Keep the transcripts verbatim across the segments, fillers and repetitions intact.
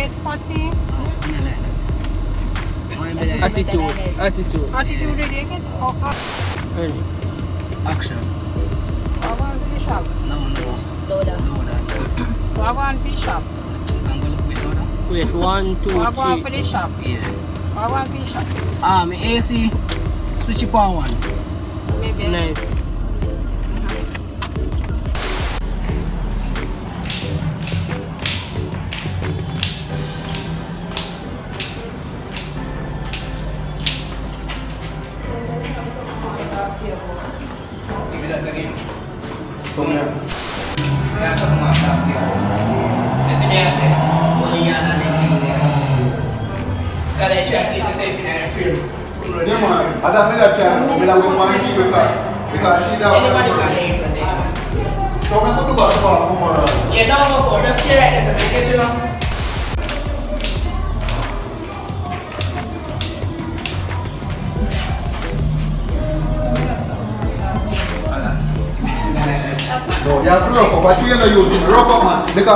get forty. Attitude. Attitude. Attitude ready again? Ready. Action. I want fish up. No, no. No, no. I want fish up. I'm going to look below now. Wait, one, two, three. I want fish up. Yeah. I want fish up. Ah, my A C. Switch it on one. Maybe. Nice.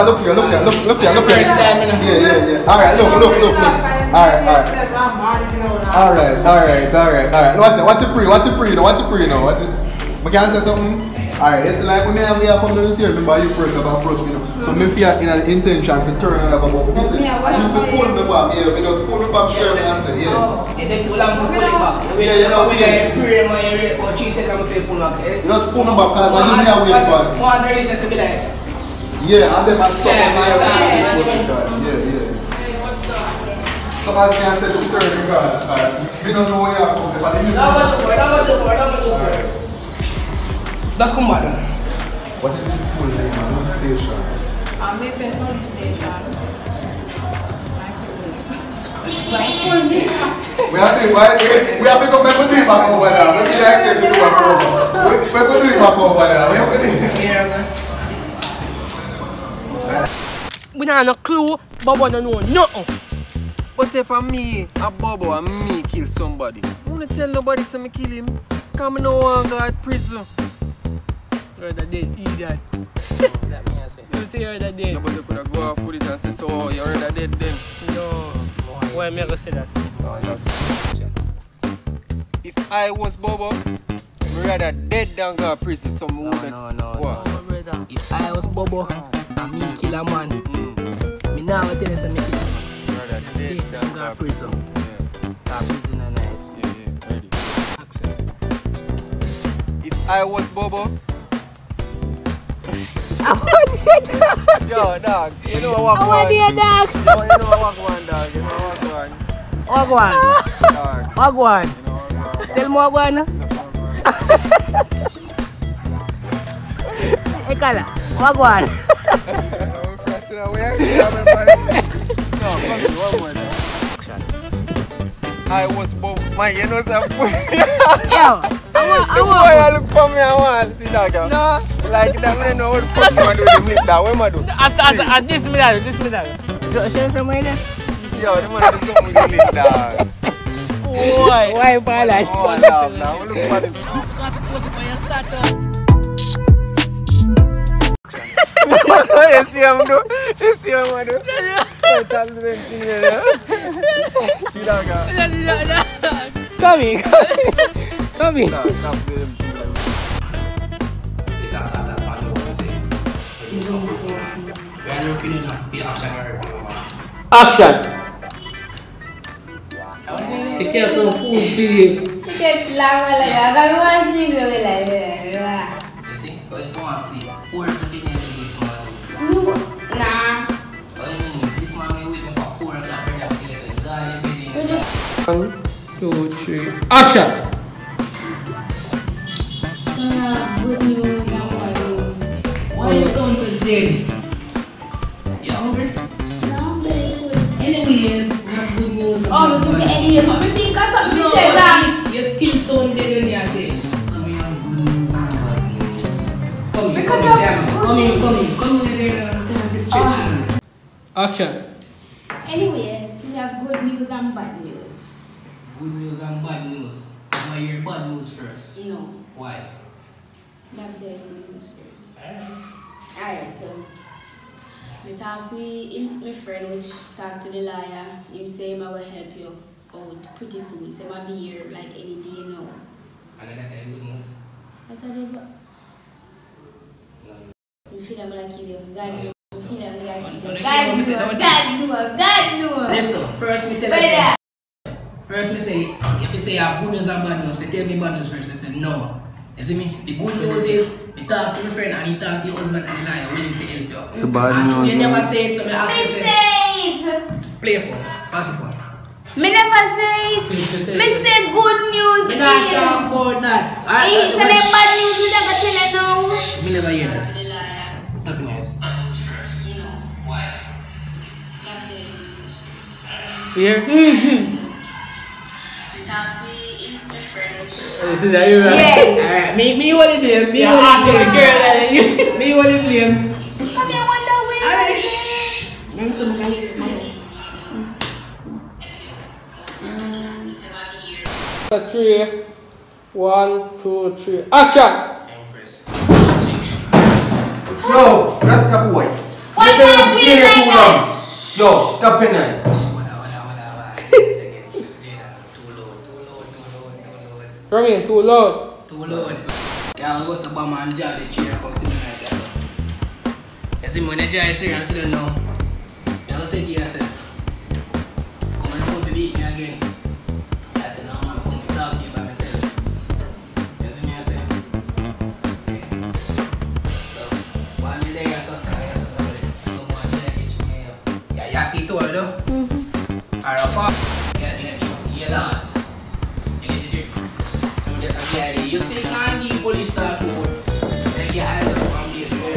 Look here, look here, look, look here, look here. Yeah, yeah, yeah. Alright, look, look, look, look. Alright, alright. Alright, alright, alright, alright. Watch it, watch it pre, watch it pre, watch it pre now. Watch it. We can say something? Alright, it's like when I come down here, remember you first have approached me now. So me feel in an intention to turn and have about business. And you pull me back, yeah, because pull me back first and say, yeah. And then pull and pull me back. Yeah, you know what I mean? Free my area, but three seconds pull back. You just pull me back because I didn't have way back. Once I reach, just be like, yeah, and then at some yeah, of the card. Yeah, yeah. Hey, what's up? Somebody can say to turn the card. We don't know where you are from, but you know. Don't go to it, don't go to it, don't go to it. That's come back. What is this school name and what station? I'm a petrol station. I can't believe it. We have to go back to the back over there. We have to go back over there. We have to do it back over there. We have to do it back over there. We don't have no clue, Bobo don't know nothing. But if I'm me, a Bobo and me kill somebody, I want to tell nobody so I kill him. Come no one go at prison. You're the dead idiot. That means it. You say you're the dead. Nobody could have gone and put it and say, so oh, you're the dead then. No. Why am I going to say that? No, no. If I was Bobo, I'd rather dead than go to prison. Some no, woman. No, no, what? No, brother. If I was Bobo, and me kill a man. Mm. Me now tell you something. Brother, they don't go to prison. Yeah. Prison and nice. Yeah, yeah. Ready. Action. If I was Bobo. I want your dog. Yo, dog. You know I walk I want one. Your dog. You know, you know I walk one, dog. You know I walk one. Walk one. Dog. Walk one. You know I walk one. Tell me walk one. Hey, Kala. Walk one. I was Bobo. My you know some boy. I look for me and want to see that girl. No. Like that man know what the fuck you want to do with him. That way I do. As as at this minute, this minute. You share from my there. Yo, the man do something with him that. Why? Why Balash? Oh, no, no. Look for him. Got to post for your starter. You see him do? You see him do? I tell you the engineer. See that guy? Come here, come here. Action! Take care of some food video. Take care of flower like that. I don't want to see you like that. You see? But if I want to see food, I can't. Nah. This man will wait for four and I bring up this and die every day. One, two, three, action! Some good news and bad news. Why you sound so dead? You hungry? No, I'm very good. Anyways, not good news. Oh, you say anyways, but me think of something you said that. You still sound dead when you say. So we have good news and bad news. Come here, come here, come here, come here, come here. Oh. Action. Anyways, we have good news and bad news. Good news and bad news. I'm going to hear bad news first. No. Why? We have to hear good news first. Alright. Alright, so I talked to him, my friend, which talked to the lawyer. Him say I will help you out pretty soon. So I will be here like any day now. And then I good news? I told him, I feel I'm going to kill you. God, I feel I'm going to kill you. God knew, God knew, God knew. Listen, first me tell you. First me say, if you say I have good news and bad news, say tell me bad news first. I say no. You see me? The good news is, I talk to my friend and he talk to your husband and I are willing to help you. The bad news. And you never say it, so I have to say it. Play for it. Pass it for it. I never say it. I say good news. I don't talk about that. I say bad news, you never tell it now. I never hear that. Talk news. Why? Fear? I talk to my friend. This is how you are. Yes. Me, me, what it is. Me, what it is. Me, what it is. Come here, wonder where. All right. I'm so glad. Three, one, two, three. Action. No, that's the boy. Why can't we like that? No, the penance. Come in, too loud. Too loud. Yeah, I'll go to Bama and jar the chair and sit like that. You see, when I jar the chair and sit down now, I'll say to yourself, come and come to beat me again. I say, no, I'm going to talk to you by myself. You see me, I say, okay. So, why am I there, sir? I guess I'm going to go and jar the kitchen here. Yeah, you see it all, though? Mm-hmm. Or a fuck. Yeah, yeah, yeah, yeah, last. You still can't give police talk now. Then you hide up on this for a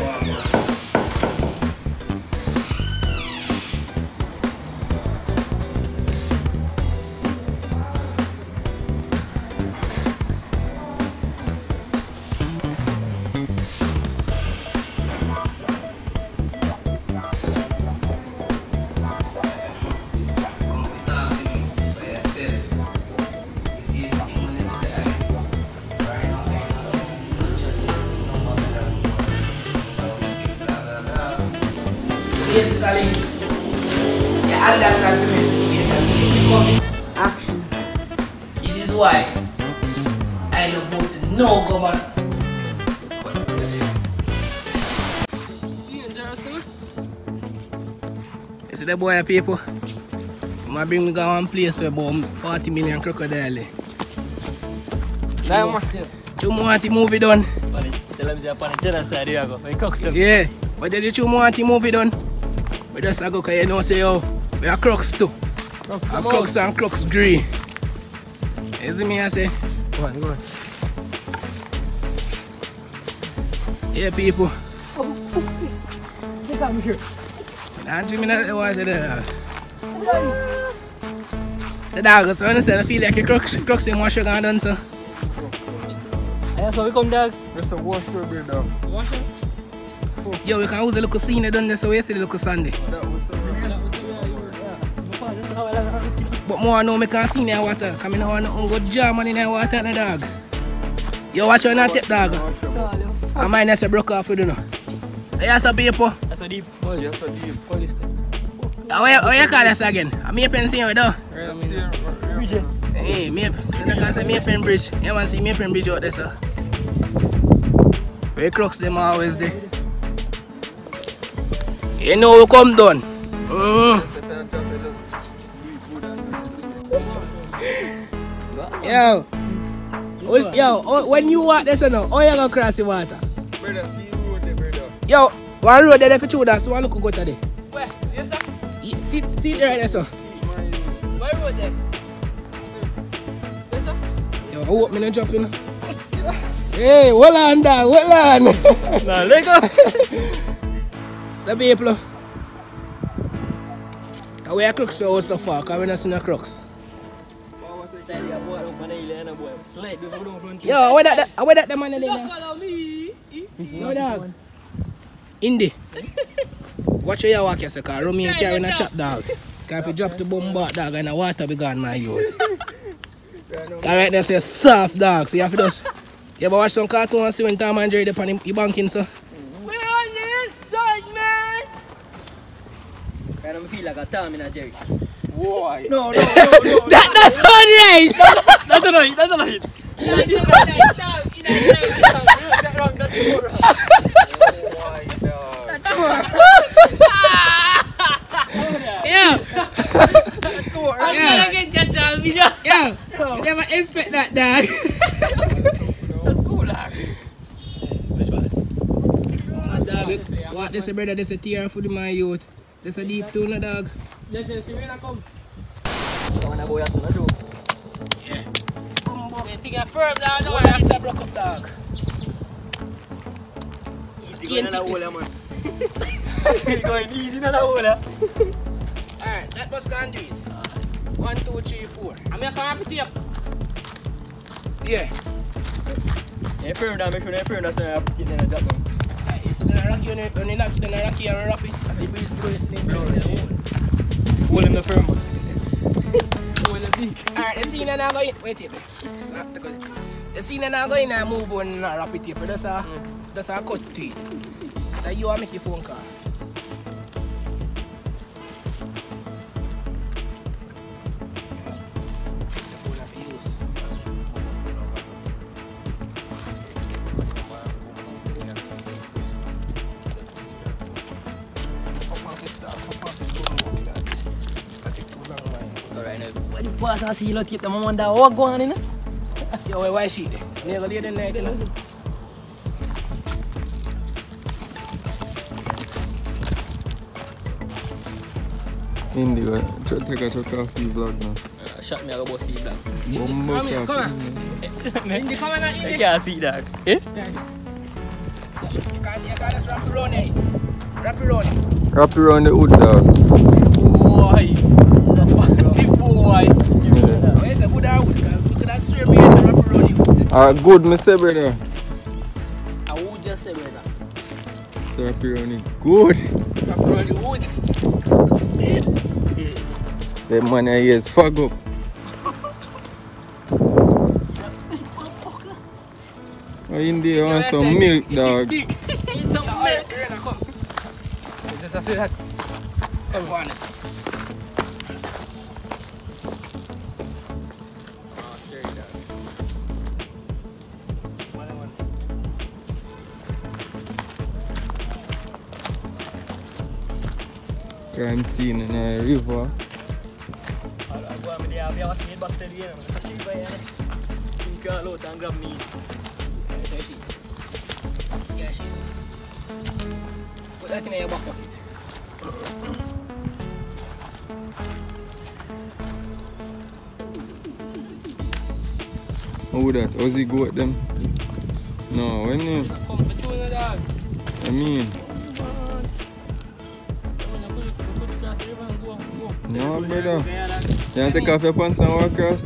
Action. This is why I don't vote for no government. You see that boy people? I'm gonna bring me to one place where about forty million crocodile. Two more movie done. Tell them they're on the genocide here. Yeah, but did you two more movie done? We just go because you know say yo, we are crocs too. Oh, and crocs and crocs green. You see me I say? Go on, go on. Yeah people. Sit down here. And you mean that the water there? The dog is on the feel like a crocs crocs in wash and done so. Yeah, so we come dog. There's a wash strawberry dog. Wash it? Oh. Yeah, we can use the little scene done there so we see the little Sunday. But more now, I can't see in the water. Because I don't know what jam in the water and the dog. You watch your not take dog. And mine is a broke off with you now. So that's a paper. That's a deep. That's a deep. What do you call this again? A Maypen see you though? Bridge. Hey, Maypen. You can say Maypen Bridge. You want to see Maypen Bridge out there, sir? Where crocs them always there. You know we come down. Mm. Yo, yo, when you walk this, you know, how you gonna cross the water? Brother, see road there, brother. Yo, one road there for two days, so one look go to there. Where? Yes, sir? See, see there, right there, sir. Where road there? Yes, sir? Yo, I hope me no drop, you know. Hey, hold on, dog, hold on. Nah, let go. So, people, we are crooks for us so far, because we not seen no crooks. Yo, where that where that the man in there? Don't follow me. No dog. Indy. Watch your walk yourself, cause Romeo carrying a chop dog. Cause if you drop the bomb back dog and the water be gone, my youth. Cause right there say soft dog, so you have to just you ever watch some cartoon and see when Tom and Jerry depend on the banking, sir? We're on the inside, man! And I feel like a Tommy and Jerry. Why? No, no, no, no. That, that's right. That's not it. That's not it. That's wrong. That's wrong. Yeah. Yeah. Yeah, yeah. No. Never expect that, dog. That's cool, dog. Which one? Oh, dog, it, what this is, brother? This is a tear for the my youth. This is a deep tune, dog. Yeah, Jesse, where I come? I wanna go after the joke. Yeah. Come on. You think I'm firm, dog? No, this is a broke up, dog. Easy going in the hole, man. He's going easy in the hole. Alright, that was gone, dude. One, two, three, four. I'm going to come up here. Yeah. You're firm now, make sure you're firm now so you rock it and then drop down. Alright, so then I rock you and then I knock it and I rock you and I rock it. And the breeze blows it in. Hold him the firm one. Hold him big. Alright, the scene and I go in. Wait here. I have to cut it. The scene and I go in and I move on and I wrap it here. That's how I cut it. So you want to make your phone call. Pass and see lot the mom and dad walk on in. Yo, why she there? Never lay the night in. India, take a shot of the vlog now. Shot me, I go see that. Come here, come here. India, come on, India. I can't see that. Eh? You can't see that. Wrap it around it. Wrap it around it. Wrap it around the wood, dog. Boy, that's what boy. Ah, good, my brother. I would just say brother. Pepperoni, good. Pepperoni wood. The man here is fuck up. Oh, in there want some milk, dog. Need some milk. Just I say that. Come on. Crime scene in a river. I go and I have a snake back to the end. I see by here. You call out and grab me. Yeah, shit. Put that in your back pocket. How that? How's he go at them? No, when you... I mean... No, brother. You want to take off your pants and walk across?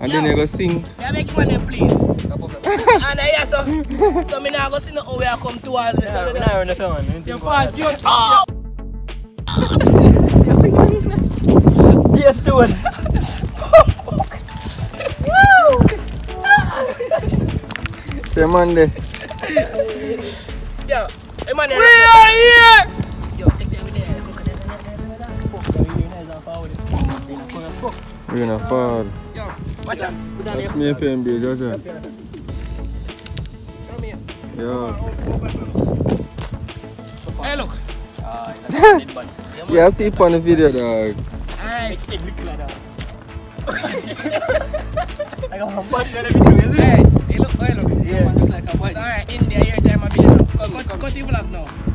And then you go sing. Yeah, make him on them, please. And I hear so. So I'm not going to sing how we are come to all this. I'm not going to film. You're fast, you're fast. Yes, do it. Woo! Say Monday. Yo, hey man. We are here! Yo, take that with me. We're gonna fall. Yo, watch out. That's me, F M B, watch out. Come here. Yo. Hey, look. Yeah, I see it on the video, dog. Alright. It looks like that. I got my body on the video, isn't it? Hey, look, hey, look. Yeah. Alright, in there, your time, my video. Cut the vlog now.